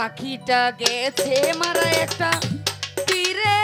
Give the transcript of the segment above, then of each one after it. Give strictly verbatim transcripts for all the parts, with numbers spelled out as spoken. পাখিটা গেছে মারা একটা তীরে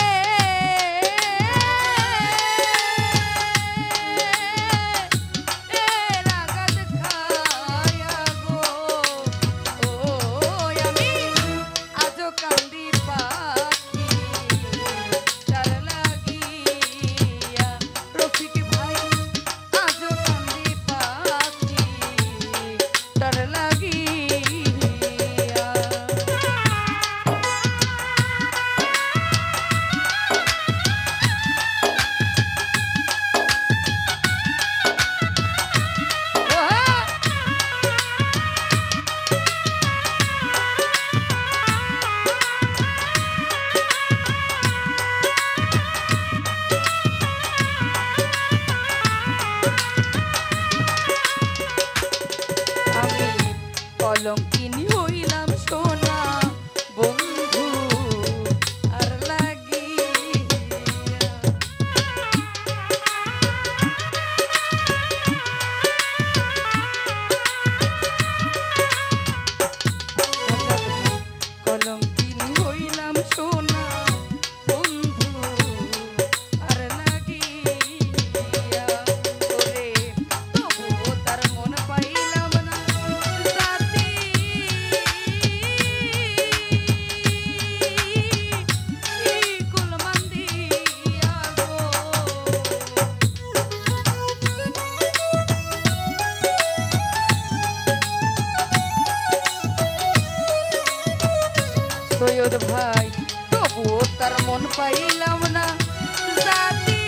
ভাই তবুও তার মন পাইলাম না জাতি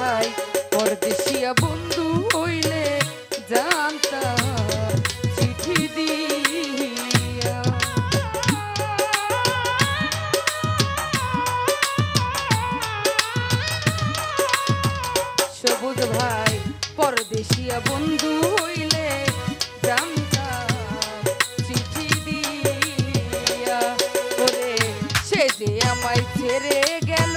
ভাই পরদেশিয়া বন্ধু হইলে জানতাম চিঠি দিয়া সবুজ ভাই পরদেশিয়া বন্ধু হইলে জানতাম চিঠি দিয়া ওরে সে যে আমায় ছেড়ে গেল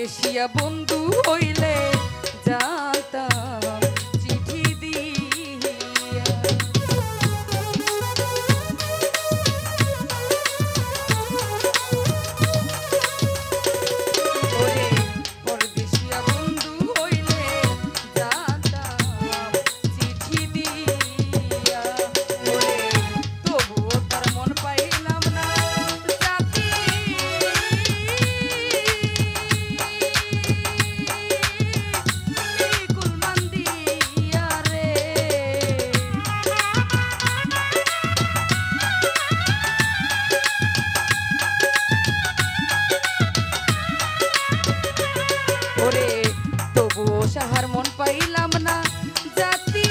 দেশিয়া বন্ধু হইলে যাতাম চিঠি দিয়া। ওরে পরদেশিয়া বন্ধু হইলে যাতাম চিঠি দিয়া। ওরে তবুও তার মন পাইলাম না জাতি। शहर मन पाइलाम ना जाती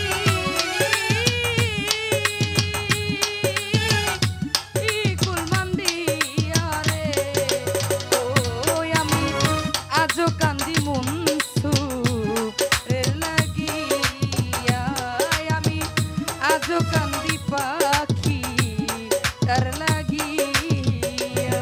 आज कांदी मन सुरे लागिया आज कांदी पाखी तार लागिया।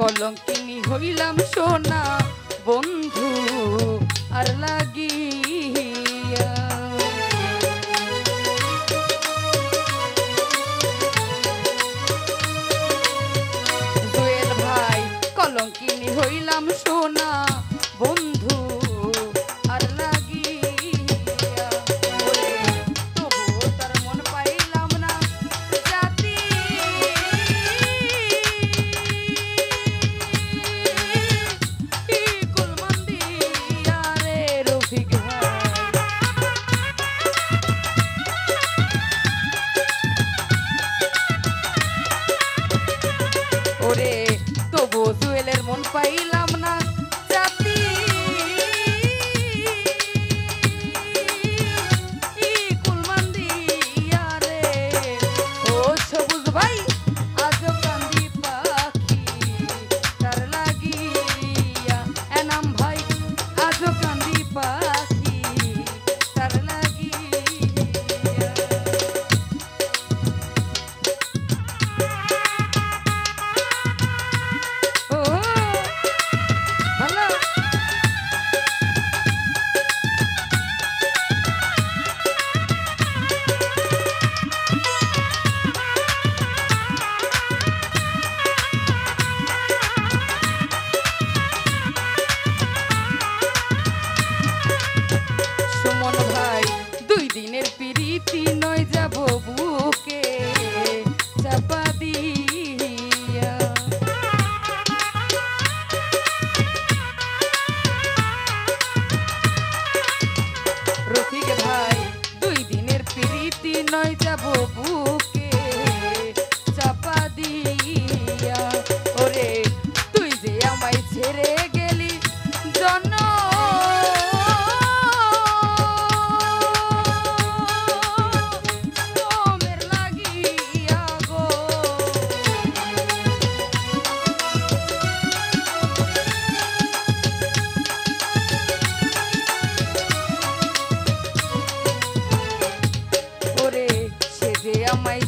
কলঙ্কিনী হইলাম সোনা বন্ধু আর লাগিয়া। জুয়েল ভাই কলঙ্কিনী হইলাম সোনা বন্ধু আর লাগিয়া। তবুও তার মন পাইলাম না জাতি। জুয়েলের মন পাইলাম না জাতি। ও সবুজ ভাই আজ কান্দি পাখি তার লাগিয়া। এনাম ভাই আজ কান্দি পাখি তার লাগিয়া। রফিক ভাই দুই দিনের প্রীতি নয় যাব বুকে চাপা দিয়া। ওরে তুই যে আমায় ছেড়ে গেলি জনম my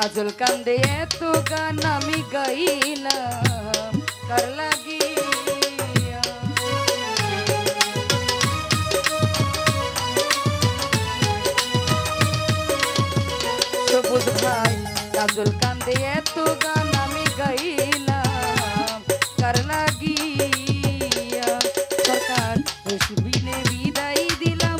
काजल कंदे तो गाना में गईला कर लगी सबूत भाई काजल कंदे तो गाना में गईला कर लगी सरकार खुशबी ने विदाई दिलम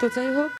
তো যাই হোক।